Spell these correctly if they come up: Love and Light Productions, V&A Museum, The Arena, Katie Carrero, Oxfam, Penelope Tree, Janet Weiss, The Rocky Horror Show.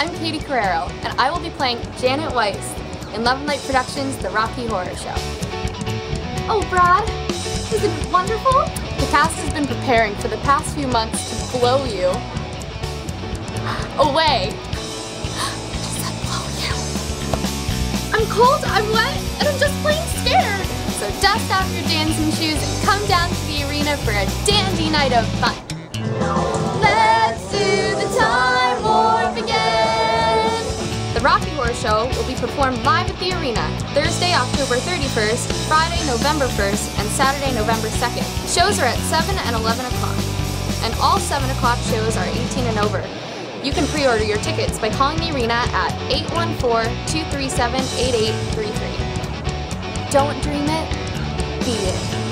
I'm Katie Carrero, and I will be playing Janet Weiss in Love and Light Productions' The Rocky Horror Show. Oh, Brad, isn't it wonderful? The cast has been preparing for the past few months to blow you away. I'm cold, I'm wet, and I'm just plain scared. So dust off your dancing shoes and come down to the arena for a dandy night of fun. Let's do the time warp again. The Rocky Horror Show will be performed live at the arena Thursday, October 31st, Friday, November 1st, and Saturday, November 2nd. Shows are at 7 and 11 o'clock, and all 7 o'clock shows are 18 and over. You can pre-order your tickets by calling the arena at 814-237-8833. Don't dream it, be it.